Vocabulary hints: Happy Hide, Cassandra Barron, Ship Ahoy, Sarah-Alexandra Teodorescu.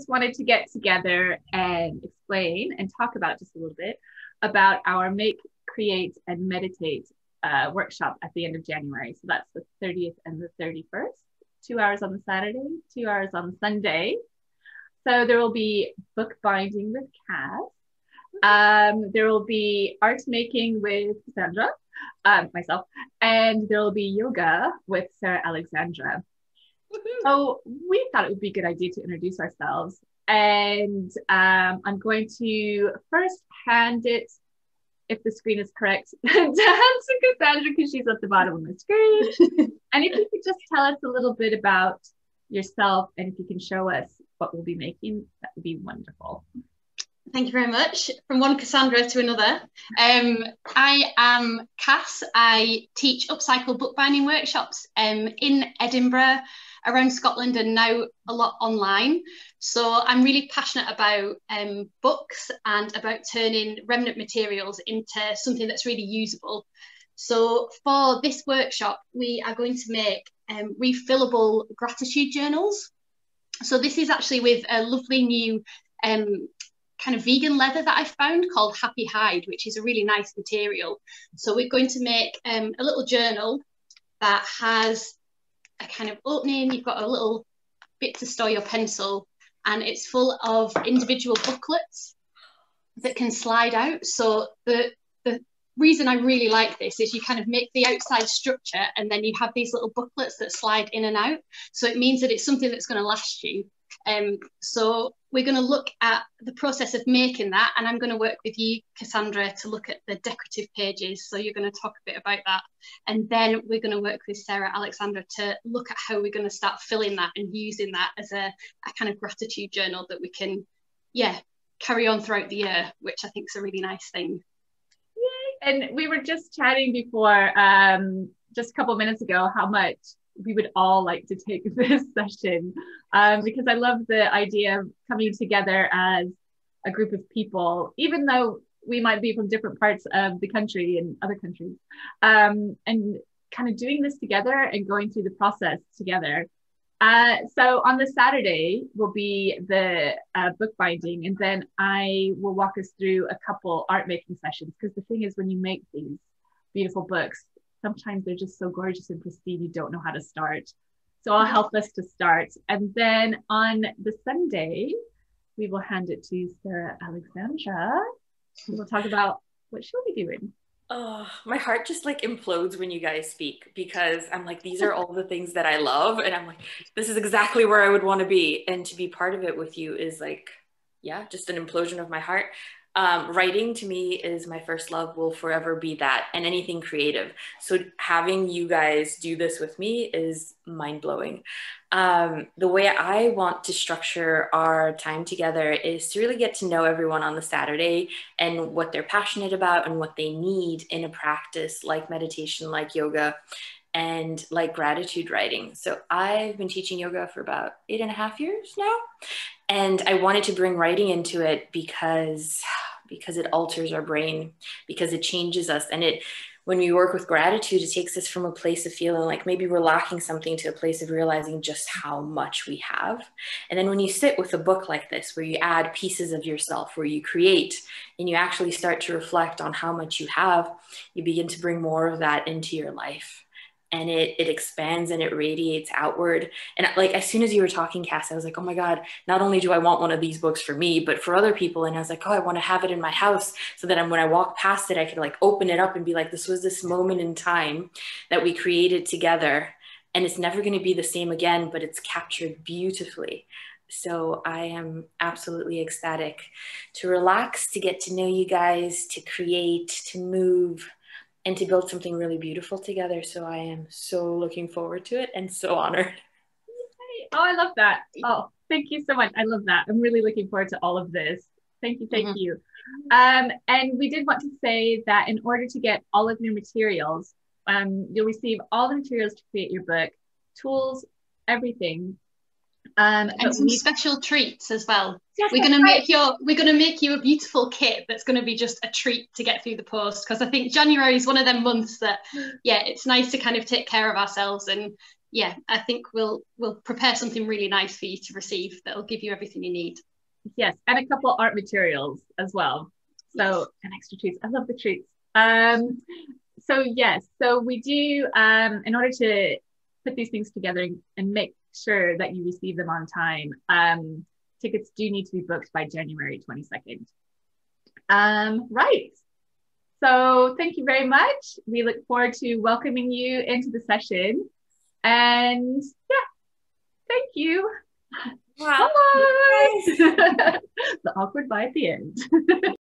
just wanted to get together and explain and talk about just a little bit about our Make, Create, and Meditate workshop at the end of January. So that's the 30th and the 31st, 2 hours on the Saturday, 2 hours on Sunday. So there will be book binding with Cass. There will be art making with Cassandra, myself, and there will be yoga with Sarah-Alexandra. So we thought it would be a good idea to introduce ourselves, and I'm going to first hand it, if the screen is correct, down to Cassandra because she's at the bottom of the screen. And if you could just tell us a little bit about yourself, and if you can show us what we'll be making, that would be wonderful. Thank you very much. From one Cassandra to another. I am Cass. I teach upcycle bookbinding workshops in Edinburgh, around Scotland, and now a lot online. So I'm really passionate about books and about turning remnant materials into something that's really usable. So for this workshop, we are going to make refillable gratitude journals. So this is actually with a lovely new kind of vegan leather that I found called Happy Hide, which is a really nice material. So we're going to make a little journal that has a kind of opening. You've got a little bit to store your pencil, and it's full of individual booklets that can slide out. So the reason I really like this is you kind of make the outside structure, and then you have these little booklets that slide in and out. So it means that it's something that's going to last you. So we're going to look at the process of making that, and I'm going to work with you, Cassandra, to look at the decorative pages. So you're going to talk a bit about that, and then we're going to work with Sarah-Alexandra to look at how we're going to start filling that and using that as a kind of gratitude journal that we can, yeah, carry on throughout the year, which I think is a really nice thing. Yay! And we were just chatting before, just a couple of minutes ago, how much we would all like to take this session, because I love the idea of coming together as a group of people, even though we might be from different parts of the country and other countries, and kind of doing this together and going through the process together. So on the Saturday will be the bookbinding, and then I will walk us through a couple art making sessions, because the thing is, when you make these beautiful books, sometimes they're just so gorgeous and pristine, you don't know how to start. So I'll help us to start. And then on the Sunday, we will hand it to Sarah-Alexandra. We'll talk about what she'll be doing. Oh, my heart just like implodes when you guys speak, because I'm like, these are all the things that I love. And I'm like, this is exactly where I would want to be. And to be part of it with you is like, yeah, just an implosion of my heart. Writing to me is my first love, will forever be that, and anything creative. So having you guys do this with me is mind-blowing. The way I want to structure our time together is to really get to know everyone on the Saturday and what they're passionate about and what they need in a practice like meditation, like yoga, and like gratitude writing. So I've been teaching yoga for about 8.5 years now. And I wanted to bring writing into it because it alters our brain, because it changes us. And it, when we work with gratitude, it takes us from a place of feeling like maybe we're lacking something to a place of realizing just how much we have. And then when you sit with a book like this, where you add pieces of yourself, where you create, and you actually start to reflect on how much you have, you begin to bring more of that into your life. And it expands and it radiates outward. And like, as soon as you were talking, Cass, I was like, oh my God, not only do I want one of these books for me, but for other people. And I was like, oh, I want to have it in my house so that when I walk past it, I could like open it up and be like, this was this moment in time that we created together, and it's never going to be the same again, but it's captured beautifully. So I am absolutely ecstatic to relax, to get to know you guys, to create, to move, and to build something really beautiful together. So I am so looking forward to it and so honored. Yay. Oh, I love that. Oh, thank you so much. I love that. I'm really looking forward to all of this. Thank you. Thank you. And we did want to say that in order to get all of your materials, you'll receive all the materials to create your book, tools, everything. And some special treats as well. Yes, we're going to make you a beautiful kit that's going to be just a treat to get through the post, because I think January is one of them months that, yeah, it's nice to kind of take care of ourselves and yeah, I think we'll prepare something really nice for you to receive that'll give you everything you need. Yes, and a couple art materials as well. So yes, an extra treats. I love the treats. So yes, so we do, in order to put these things together and make sure that you receive them on time, tickets do need to be booked by January 22nd. Right. So thank you very much. We look forward to welcoming you into the session. And yeah, thank you. Wow. Bye. The awkward bye at the end.